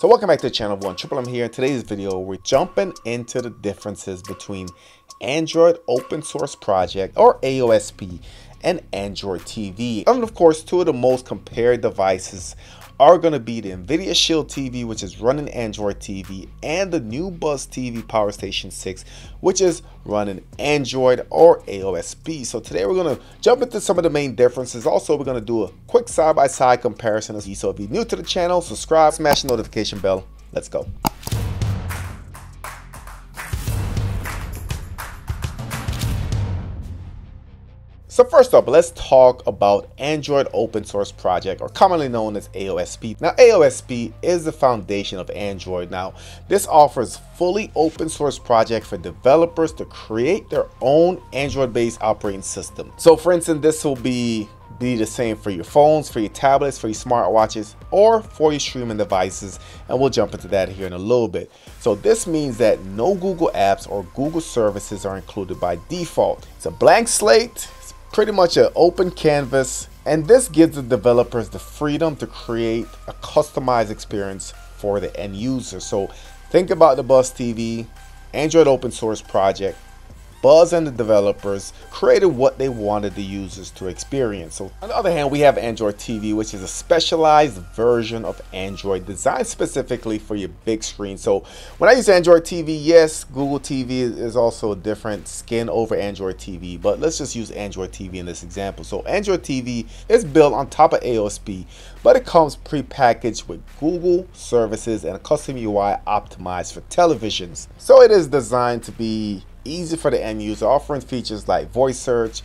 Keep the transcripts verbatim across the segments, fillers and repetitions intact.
So welcome back to the channel, everyone. Triple M here. In today's video, we're jumping into the differences between Android Open Source Project, or A O S P, and Android T V. And of course, two of the most compared devices are going to be the Nvidia Shield T V, which is running Android T V, and the new Buzz T V Power Station six, which is running Android or A O S P. So today we're going to jump into some of the main differences. Also, we're going to do a quick side-by-side comparison. So if you're new to the channel, subscribe, smash the notification bell. Let's go. So first up, let's talk about Android Open Source Project, or commonly known as A O S P. Now, A O S P is the foundation of Android. Now, this offers fully open source project for developers to create their own Android-based operating system. So for instance, this will be, be the same for your phones, for your tablets, for your smartwatches, or for your streaming devices. And we'll jump into that here in a little bit. So this means that no Google apps or Google services are included by default. It's a blank slate. Pretty much an open canvas, and this gives the developers the freedom to create a customized experience for the end user. So think about the Buzz T V, Android Open Source Project. Buzz and the developers created what they wanted the users to experience. So on the other hand, we have Android T V, which is a specialized version of Android designed specifically for your big screen. So when I use Android T V, yes, Google T V is also a different skin over Android T V, but let's just use Android T V in this example. So Android T V is built on top of A O S P, but it comes pre-packaged with Google services and a custom U I optimized for televisions. So it is designed to be easy for the end user, offering features like voice search,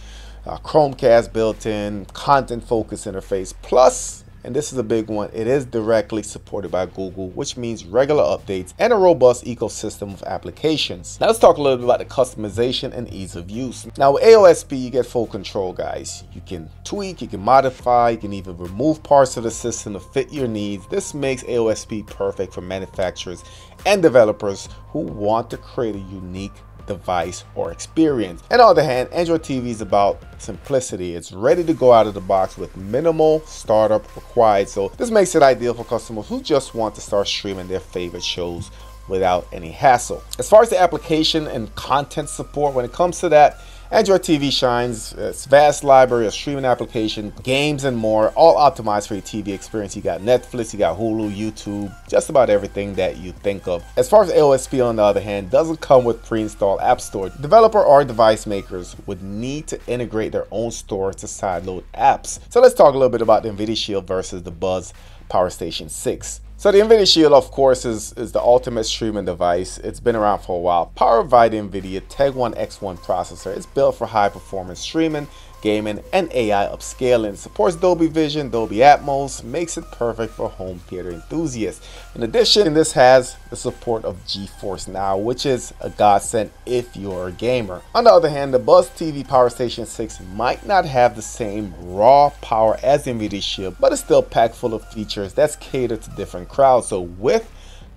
uh, Chromecast built-in, content focused interface, plus, and this is a big one, it is directly supported by Google, which means regular updates and a robust ecosystem of applications. Now let's talk a little bit about the customization and ease of use. Now with A O S P, you get full control, guys. You can tweak, you can modify, you can even remove parts of the system to fit your needs. This makes A O S P perfect for manufacturers and developers who want to create a unique device or experience. And on the other hand, Android T V is about simplicity. It's ready to go out of the box with minimal startup required. So this makes it ideal for customers who just want to start streaming their favorite shows without any hassle. As far as the application and content support, when it comes to that, Android T V shines. Its vast library of streaming application, games, and more, all optimized for your T V experience. You got Netflix, you got Hulu, YouTube, just about everything that you think of. As far as A O S P, on the other hand, doesn't come with pre-installed app store. Developer or device makers would need to integrate their own store to sideload apps. So let's talk a little bit about the Nvidia Shield versus the Buzz Power Station six. So the Nvidia Shield, of course, is, is the ultimate streaming device. It's been around for a while. Powered by the Nvidia Tegra X one processor, it's built for high-performance streaming, gaming, and A I upscaling. It supports Dolby Vision, Dolby Atmos, makes it perfect for home theater enthusiasts. In addition, this has the support of GeForce Now, which is a godsend if you're a gamer. On the other hand, the Buzz T V Power Station six might not have the same raw power as the Nvidia Shield, but it's still packed full of features that's catered to different crowds. So with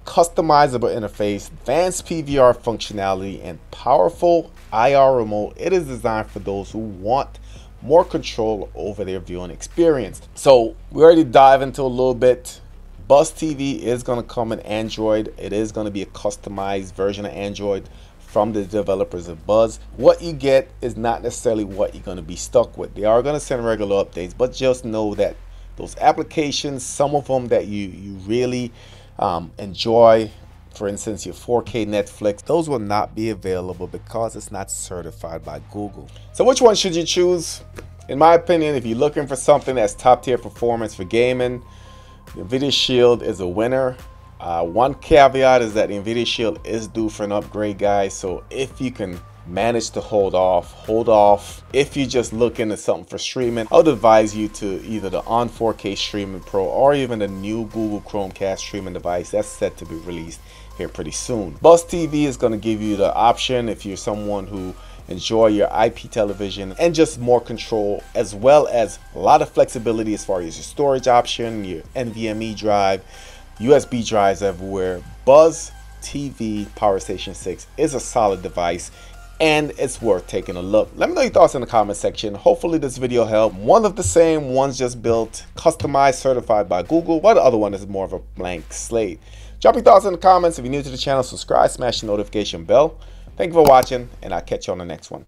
customizable interface, advanced P V R functionality, and powerful I R remote, it is designed for those who want more control over their viewing experience. So we already dive into a little bit. Buzz T V is going to come in Android. It is going to be a customized version of Android from the developers of Buzz. What you get is not necessarily what you're going to be stuck with. They are going to send regular updates, but just know that those applications, some of them that you, you really um, enjoy, for instance, your four K Netflix, those will not be available because it's not certified by Google. So which one should you choose? In my opinion, if you're looking for something that's top tier performance for gaming, the Nvidia Shield is a winner. Uh, one caveat is that the Nvidia Shield is due for an upgrade, guys. So if you can manage to hold off, hold off. If you're just looking at something for streaming, I would advise you to either the On four K Streaming Pro or even the new Google Chromecast streaming device that's set to be released here pretty soon. Buzz T V is going to give you the option if you're someone who enjoy your I P television and just more control, as well as a lot of flexibility as far as your storage option, your N V M E drive, U S B drives everywhere. Buzz T V Power Station six is a solid device. and it's worth taking a look. Let me know your thoughts in the comment section. Hopefully this video helped. One of the same, one's just built, customized, certified by Google, while the other one is more of a blank slate. Drop your thoughts in the comments. If you're new to the channel, subscribe, smash the notification bell. Thank you for watching, and I'll catch you on the next one.